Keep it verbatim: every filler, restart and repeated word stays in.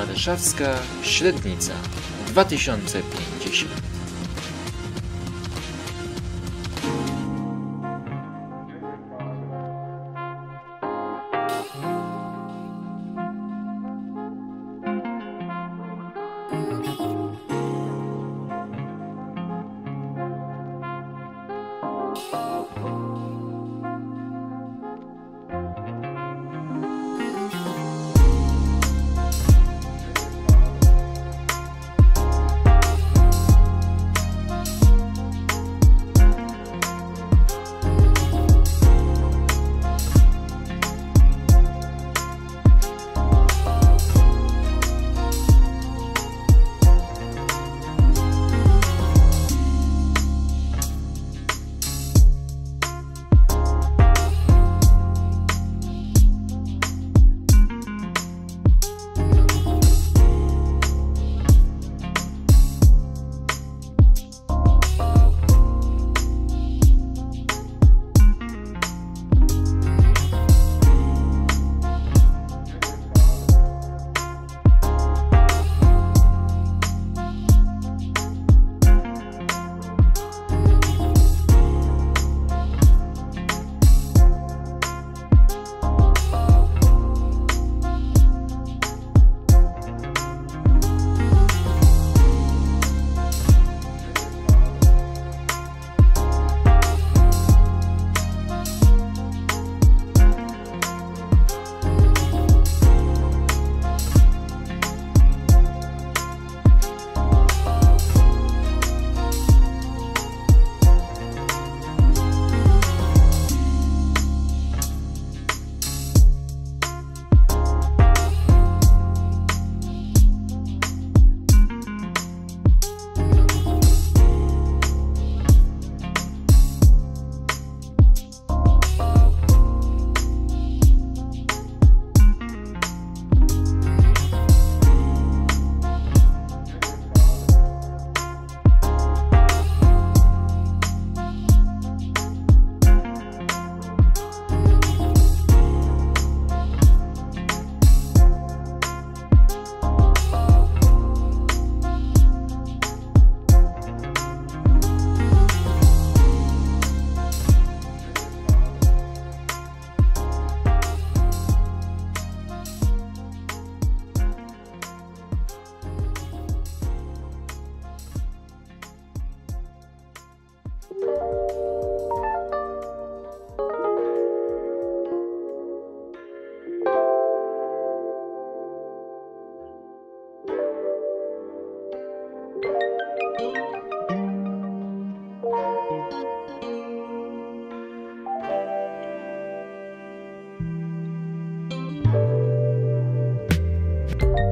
Warszawska Średnica dwa tysiące pięćdziesiąt. Thank you.